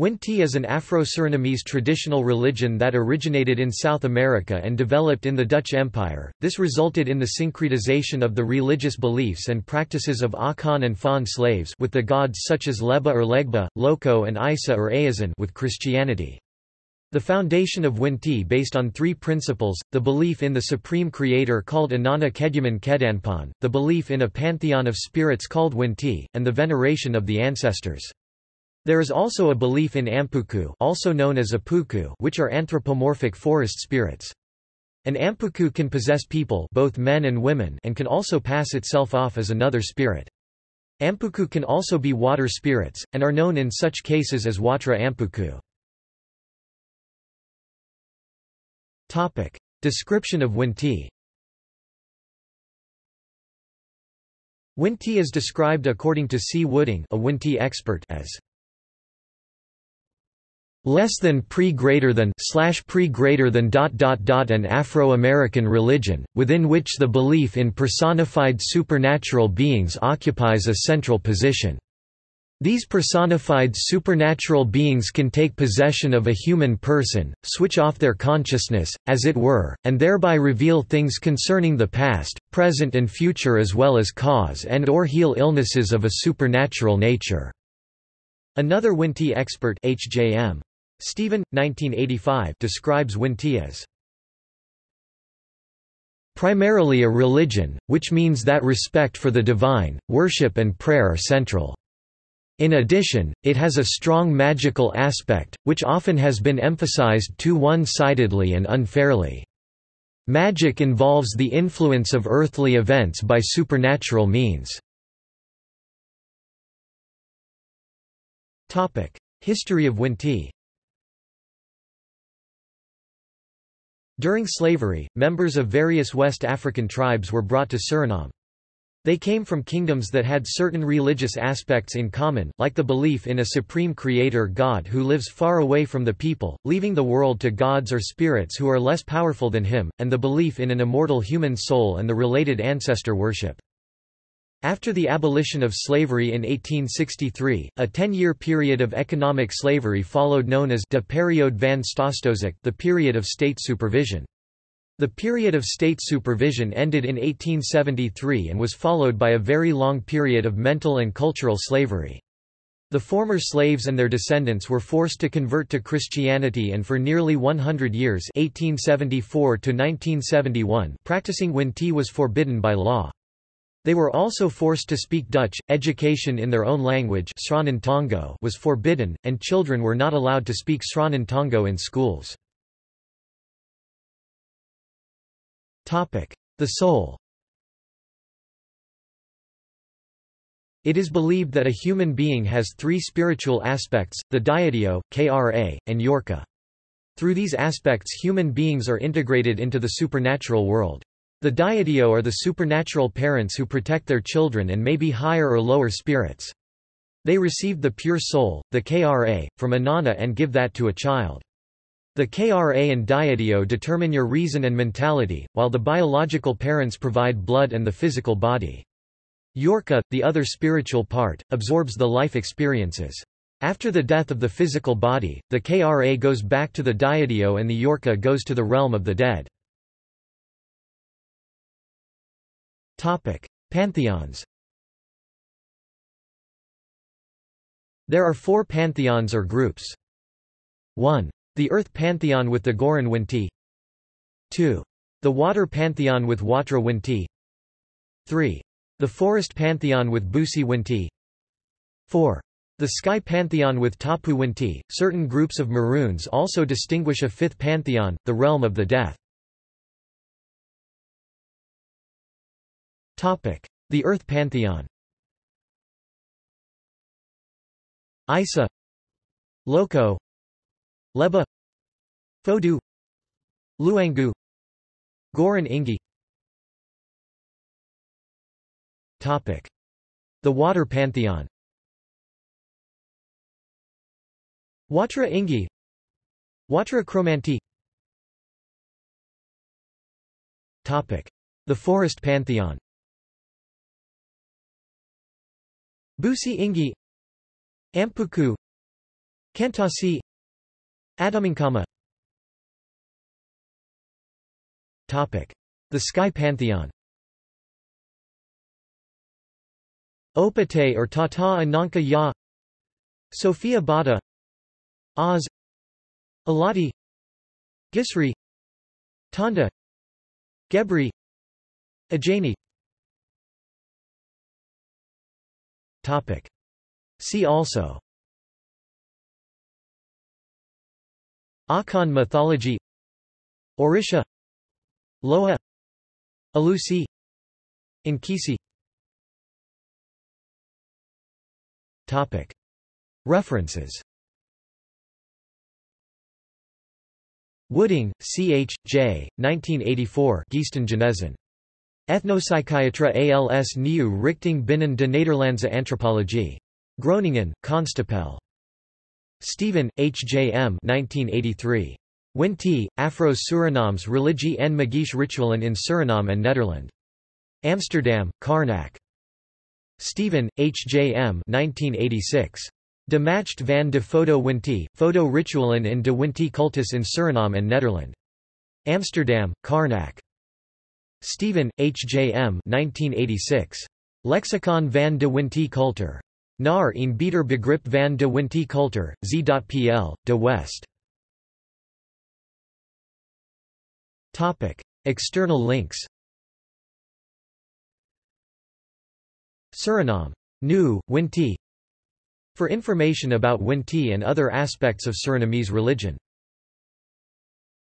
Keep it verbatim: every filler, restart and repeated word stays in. Winti is an Afro-Surinamese traditional religion that originated in South America and developed in the Dutch Empire. This resulted in the syncretization of the religious beliefs and practices of Akan and Fon slaves with the gods such as Leba or Legba, Loko and Aisa or Ayizan with Christianity. The foundation of Winti based on three principles, the belief in the supreme creator called Anana Kedyaman Kedyanpon, the belief in a pantheon of spirits called Winti, and the veneration of the ancestors. There is also a belief in ampuku, also known as apuku, which are anthropomorphic forest spirits. An ampuku can possess people, both men and women, and can also pass itself off as another spirit. Ampuku can also be water spirits, and are known in such cases as watra ampuku. Topic. Description of Winti. Winti is described according to C. Wooding, a Winti expert, as less than pre greater than slash pre greater than dot dot dot an Afro-American religion, within which the belief in personified supernatural beings occupies a central position. These personified supernatural beings can take possession of a human person, switch off their consciousness, as it were, and thereby reveal things concerning the past, present and future as well as cause and or heal illnesses of a supernatural nature." Another Winti expert, H J M Stephen, nineteen eighty-five, describes Winti as "...primarily a religion, which means that respect for the divine, worship and prayer are central." In addition, it has a strong magical aspect, which often has been emphasized too one-sidedly and unfairly. Magic involves the influence of earthly events by supernatural means." History of Winti. During slavery, members of various West African tribes were brought to Suriname. They came from kingdoms that had certain religious aspects in common, like the belief in a supreme creator god who lives far away from the people, leaving the world to gods or spirits who are less powerful than him, and the belief in an immortal human soul and the related ancestor worship. After the abolition of slavery in eighteen sixty-three, a ten-year period of economic slavery followed known as de periode van staatstoezicht, the period of state supervision. The period of state supervision ended in eighteen seventy-three and was followed by a very long period of mental and cultural slavery. The former slaves and their descendants were forced to convert to Christianity and for nearly one hundred years eighteen seventy-four to nineteen seventy-one practicing Winti was forbidden by law. They were also forced to speak Dutch, education in their own language Sranan Tongo was forbidden, and children were not allowed to speak Sranan Tongo in schools. The soul. It is believed that a human being has three spiritual aspects, the dyadiyo, kra, and yorka. Through these aspects human beings are integrated into the supernatural world. The dyadiyo are the supernatural parents who protect their children and may be higher or lower spirits. They receive the pure soul, the kra, from Anana and give that to a child. The kra and dyadiyo determine your reason and mentality, while the biological parents provide blood and the physical body. Yorka, the other spiritual part, absorbs the life experiences. After the death of the physical body, the kra goes back to the dyadiyo and the yorka goes to the realm of the dead. Pantheons. There are four pantheons or groups. one The Earth Pantheon with the Gorin Winti. two The Water Pantheon with Watra Winti. three The Forest Pantheon with Busi Winti. four The Sky Pantheon with Tapu Winti. Certain groups of Maroons also distinguish a fifth pantheon, the Realm of the Death. The Earth Pantheon. Aisa, Loko, Leba, Fodu, Luangu, Goran Ingi. Topic: The Water Pantheon. Watra Ingi, Watra Chromanti. Topic: The Forest Pantheon. Busi Ingi, Ampuku, Kentasi, Adaminkama. Topic: The Sky Pantheon. Opate or Tata Ananka Ya, Sophia Bata, Oz, Alati, Gisri, Tanda, Gebri, Ajani. Topic: See also: Akan mythology, Orisha, Loa, Alusi, Inkisi. Topic: References. Wooding, C H J, nineteen eighty-four. Geesten Genezen. Ethnopsychiatra als nieuwe richting binnen de Nederlandse antropologie. Groningen, Constapel. Stephen, H J M nineteen eighty-three. Winti, Afro-Surinaams religie en magische rituelen in Suriname and Nederland. Amsterdam, Karnak. Stephen, H J M nineteen eighty-six. De matcht van de foto Winti, foto rituelen in de Winti cultus in Suriname and Nederland. Amsterdam, Karnak. Stephen, H J M nineteen eighty-six. Lexicon van de Winti cultuur. Naar een beter begrip van de Winti cultuur, z.pl, de West. External links: Suriname. New, Winti. For information about Winti and other aspects of Surinamese religion.